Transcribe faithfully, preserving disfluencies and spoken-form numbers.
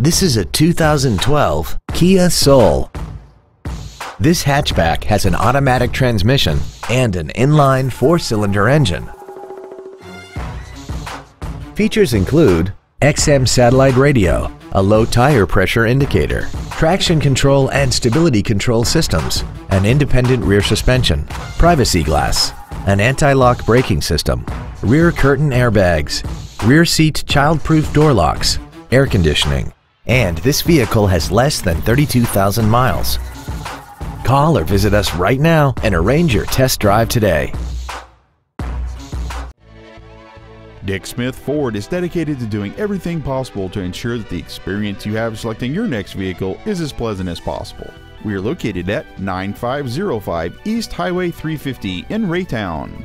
This is a two thousand twelve Kia Soul. This hatchback has an automatic transmission and an inline four-cylinder engine. Features include X M satellite radio, a low tire pressure indicator, traction control and stability control systems, an independent rear suspension, privacy glass, an anti-lock braking system, rear curtain airbags, rear seat child-proof door locks, air conditioning, and this vehicle has less than thirty-two thousand miles. Call or visit us right now and arrange your test drive today. Dick Smith Ford is dedicated to doing everything possible to ensure that the experience you have selecting your next vehicle is as pleasant as possible. We are located at nine five zero five East Highway three fifty in Raytown.